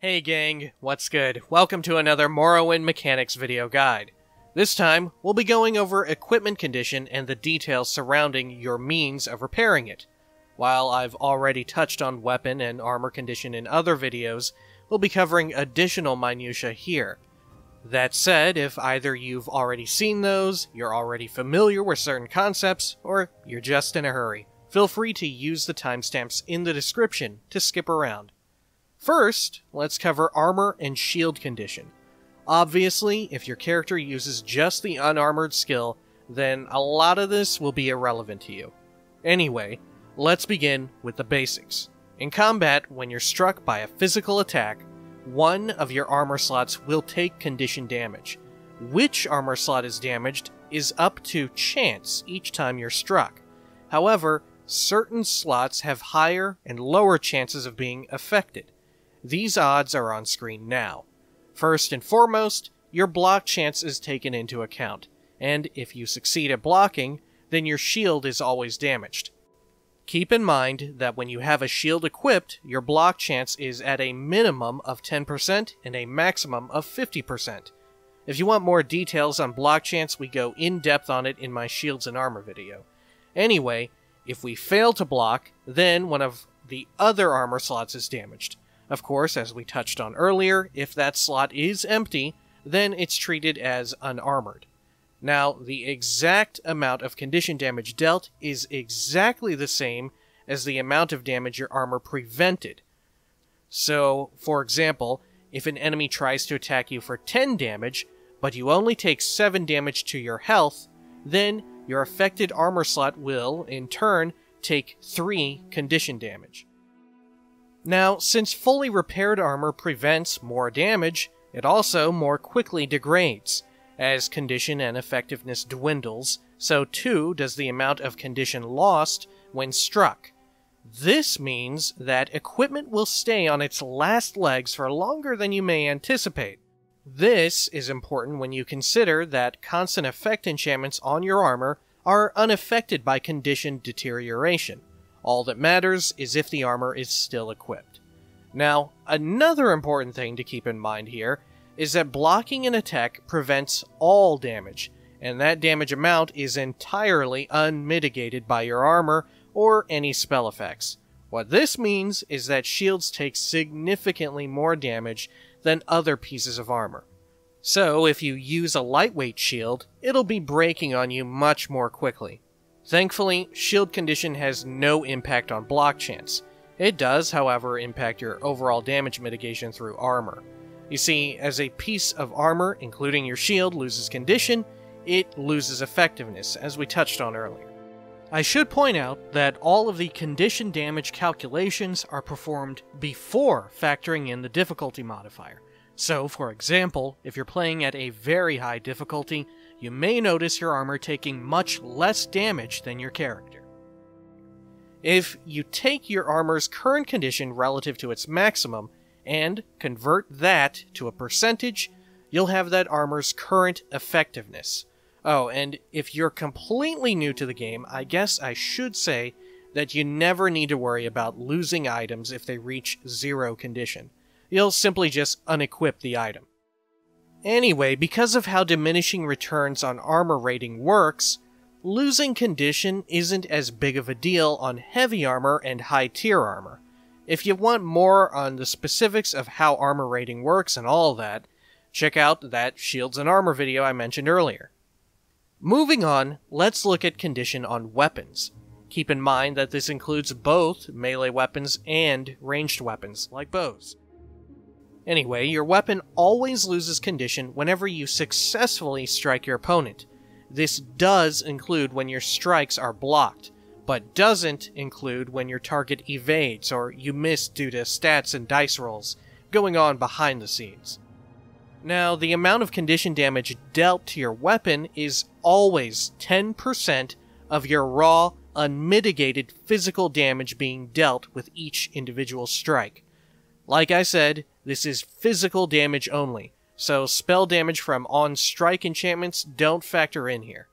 Hey gang, what's good? Welcome to another Morrowind Mechanics video guide. This time, we'll be going over equipment condition and the details surrounding your means of repairing it. While I've already touched on weapon and armor condition in other videos, we'll be covering additional minutiae here. That said, if either you've already seen those, you're already familiar with certain concepts, or you're just in a hurry, feel free to use the timestamps in the description to skip around. First, let's cover armor and shield condition. Obviously, if your character uses just the unarmored skill, then a lot of this will be irrelevant to you. Anyway, let's begin with the basics. In combat, when you're struck by a physical attack, one of your armor slots will take condition damage. Which armor slot is damaged is up to chance each time you're struck. However, certain slots have higher and lower chances of being affected. These odds are on screen now. First and foremost, your block chance is taken into account, and if you succeed at blocking, then your shield is always damaged. Keep in mind that when you have a shield equipped, your block chance is at a minimum of 10% and a maximum of 50%. If you want more details on block chance, we go in depth on it in my Shields and Armor video. Anyway, if we fail to block, then one of the other armor slots is damaged. Of course, as we touched on earlier, if that slot is empty, then it's treated as unarmored. Now, the exact amount of condition damage dealt is exactly the same as the amount of damage your armor prevented. So, for example, if an enemy tries to attack you for 10 damage, but you only take 7 damage to your health, then your affected armor slot will, in turn, take 3 condition damage. Now, since fully repaired armor prevents more damage, it also more quickly degrades. As condition and effectiveness dwindles, so too does the amount of condition lost when struck. This means that equipment will stay on its last legs for longer than you may anticipate. This is important when you consider that constant effect enchantments on your armor are unaffected by condition deterioration. All that matters is if the armor is still equipped. Now, another important thing to keep in mind here is that blocking an attack prevents all damage, and that damage amount is entirely unmitigated by your armor or any spell effects. What this means is that shields take significantly more damage than other pieces of armor. So, if you use a lightweight shield, it'll be breaking on you much more quickly. Thankfully, shield condition has no impact on block chance. It does, however, impact your overall damage mitigation through armor. You see, as a piece of armor, including your shield, loses condition, it loses effectiveness, as we touched on earlier. I should point out that all of the condition damage calculations are performed before factoring in the difficulty modifier. So, for example, if you're playing at a very high difficulty, you may notice your armor taking much less damage than your character. If you take your armor's current condition relative to its maximum and convert that to a percentage, you'll have that armor's current effectiveness. Oh, and if you're completely new to the game, I guess I should say that you never need to worry about losing items if they reach zero condition. You'll simply just unequip the item. Anyway, because of how diminishing returns on armor rating works, losing condition isn't as big of a deal on heavy armor and high tier armor. If you want more on the specifics of how armor rating works and all that, check out that Shields and Armor video I mentioned earlier. Moving on, let's look at condition on weapons. Keep in mind that this includes both melee weapons and ranged weapons, like bows. Anyway, your weapon always loses condition whenever you successfully strike your opponent. This does include when your strikes are blocked, but doesn't include when your target evades or you miss due to stats and dice rolls going on behind the scenes. Now, the amount of condition damage dealt to your weapon is always 10% of your raw, unmitigated physical damage being dealt with each individual strike. Like I said, this is physical damage only, so spell damage from on-strike enchantments don't factor in here.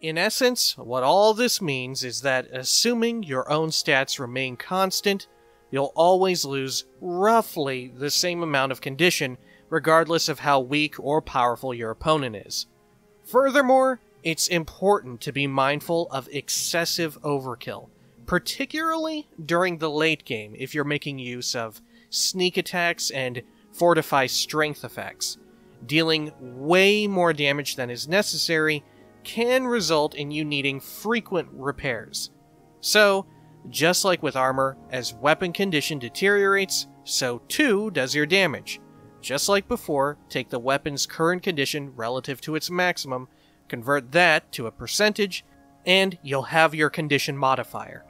In essence, what all this means is that, assuming your own stats remain constant, you'll always lose roughly the same amount of condition, regardless of how weak or powerful your opponent is. Furthermore, it's important to be mindful of excessive overkill, particularly during the late game if you're making use of sneak attacks and fortify strength effects. Dealing way more damage than is necessary can result in you needing frequent repairs. So, just like with armor, as weapon condition deteriorates, so too does your damage. Just like before, take the weapon's current condition relative to its maximum, convert that to a percentage, and you'll have your condition modifier.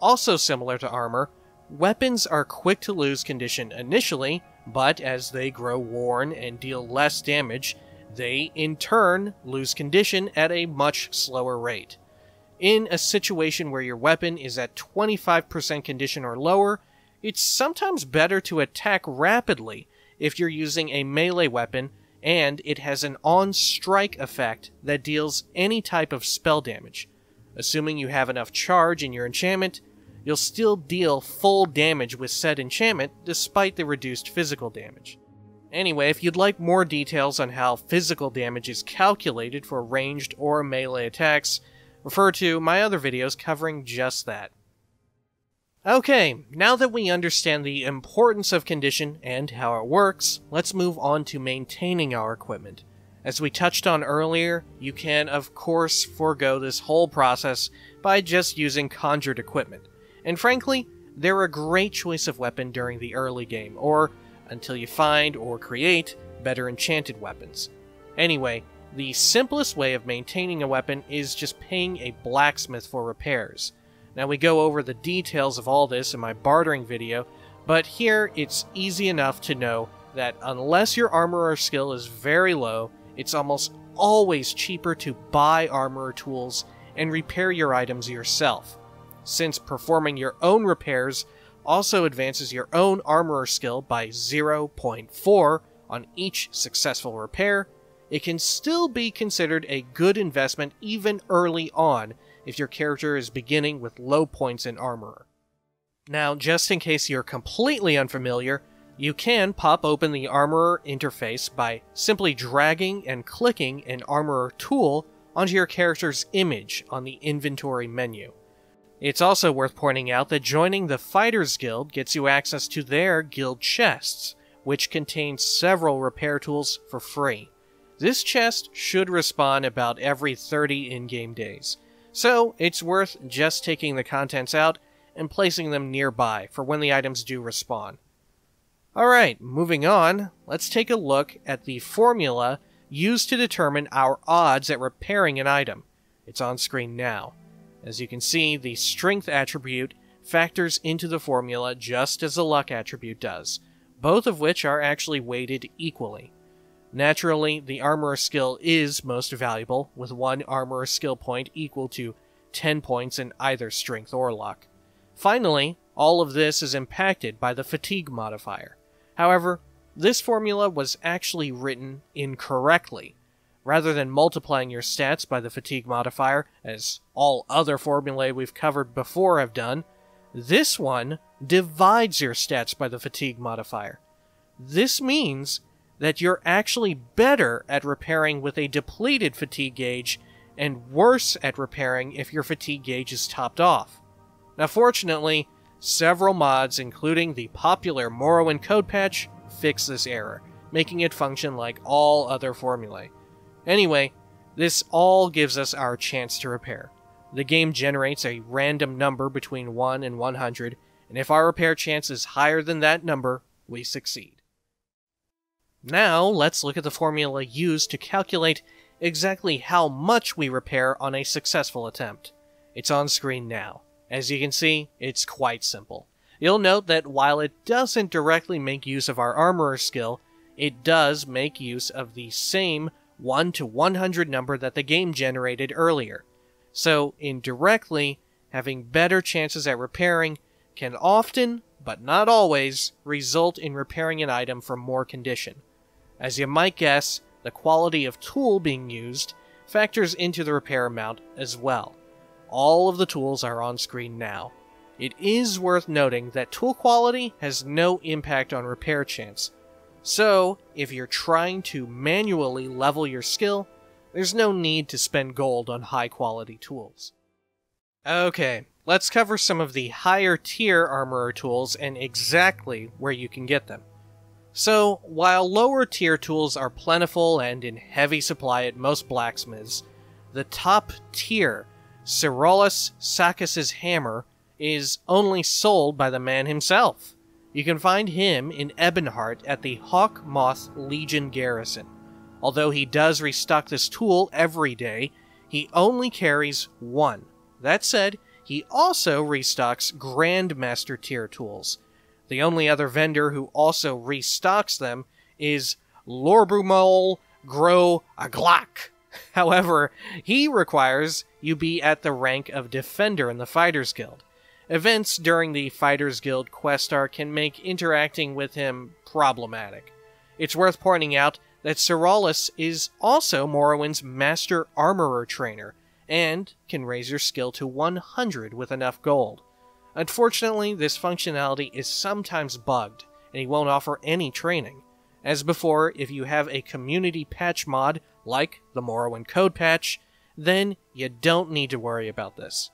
Also similar to armor, weapons are quick to lose condition initially, but as they grow worn and deal less damage, they in turn lose condition at a much slower rate. In a situation where your weapon is at 25% condition or lower, it's sometimes better to attack rapidly if you're using a melee weapon and it has an on-strike effect that deals any type of spell damage. Assuming you have enough charge in your enchantment, you'll still deal full damage with said enchantment despite the reduced physical damage. Anyway, if you'd like more details on how physical damage is calculated for ranged or melee attacks, refer to my other videos covering just that. Okay, now that we understand the importance of condition and how it works, let's move on to maintaining our equipment. As we touched on earlier, you can of course forego this whole process by just using conjured equipment. And frankly, they're a great choice of weapon during the early game, or until you find or create better enchanted weapons. Anyway, the simplest way of maintaining a weapon is just paying a blacksmith for repairs. Now, we go over the details of all this in my bartering video, but here it's easy enough to know that unless your armor or skill is very low, it's almost always cheaper to buy armor or tools and repair your items yourself, since performing your own repairs also advances your own armor or skill by 0.4 on each successful repair. It can still be considered a good investment even early on if your character is beginning with low points in armor. Now, just in case you're completely unfamiliar, you can pop open the armorer interface by simply dragging and clicking an armorer tool onto your character's image on the inventory menu. It's also worth pointing out that joining the Fighters Guild gets you access to their guild chests, which contain several repair tools for free. This chest should respawn about every 30 in-game days, so it's worth just taking the contents out and placing them nearby for when the items do respawn. Alright, moving on, let's take a look at the formula used to determine our odds at repairing an item. It's on screen now. As you can see, the strength attribute factors into the formula just as the luck attribute does, both of which are actually weighted equally. Naturally, the armorer skill is most valuable, with one armorer skill point equal to 10 points in either strength or luck. Finally, all of this is impacted by the fatigue modifier. However, this formula was actually written incorrectly. Rather than multiplying your stats by the fatigue modifier, as all other formulae we've covered before have done, this one divides your stats by the fatigue modifier. This means that you're actually better at repairing with a depleted fatigue gauge and worse at repairing if your fatigue gauge is topped off. Now, fortunately, several mods, including the popular Morrowind Code Patch, fix this error, making it function like all other formulae. Anyway, this all gives us our chance to repair. The game generates a random number between 1 and 100, and if our repair chance is higher than that number, we succeed. Now, let's look at the formula used to calculate exactly how much we repair on a successful attempt. It's on screen now. As you can see, it's quite simple. You'll note that while it doesn't directly make use of our armorer skill, it does make use of the same 1 to 100 number that the game generated earlier. So, indirectly, having better chances at repairing can often, but not always, result in repairing an item from more condition. As you might guess, the quality of tool being used factors into the repair amount as well. All of the tools are on screen now. It is worth noting that tool quality has no impact on repair chance, so if you're trying to manually level your skill, there's no need to spend gold on high-quality tools. Okay, let's cover some of the higher-tier armorer tools and exactly where you can get them. So, while lower-tier tools are plentiful and in heavy supply at most blacksmiths, the top-tier, Sirollus Saccus's hammer, is only sold by the man himself. You can find him in Ebonheart at the Hawk Moth Legion Garrison. Although he does restock this tool every day, he only carries one. That said, he also restocks Grandmaster tier tools. The only other vendor who also restocks them is Lorbumole Grow Aglock. However, he requires you be at the rank of Defender in the Fighters Guild. Events during the Fighters Guild Questar can make interacting with him problematic. It's worth pointing out that Sirollus is also Morrowind's Master Armorer Trainer, and can raise your skill to 100 with enough gold. Unfortunately, this functionality is sometimes bugged, and he won't offer any training. As before, if you have a community patch mod, like the Morrowind Code Patch, then you don't need to worry about this.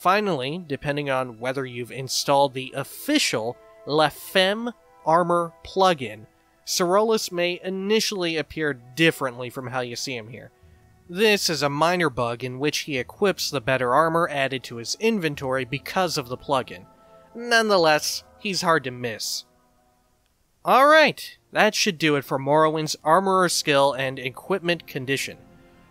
Finally, depending on whether you've installed the official La Femme Armor Plugin, Sirollus may initially appear differently from how you see him here. This is a minor bug in which he equips the better armor added to his inventory because of the plugin. Nonetheless, he's hard to miss. Alright, that should do it for Morrowind's armorer skill and equipment condition.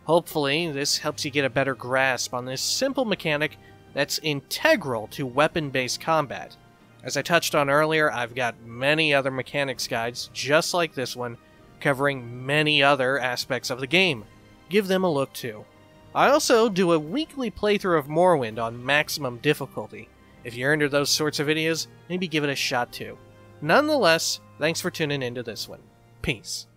Hopefully, this helps you get a better grasp on this simple mechanic that's integral to weapon-based combat. As I touched on earlier, I've got many other mechanics guides, just like this one, covering many other aspects of the game. Give them a look too. I also do a weekly playthrough of Morrowind on maximum difficulty. If you're into those sorts of videos, maybe give it a shot too. Nonetheless, thanks for tuning into this one. Peace.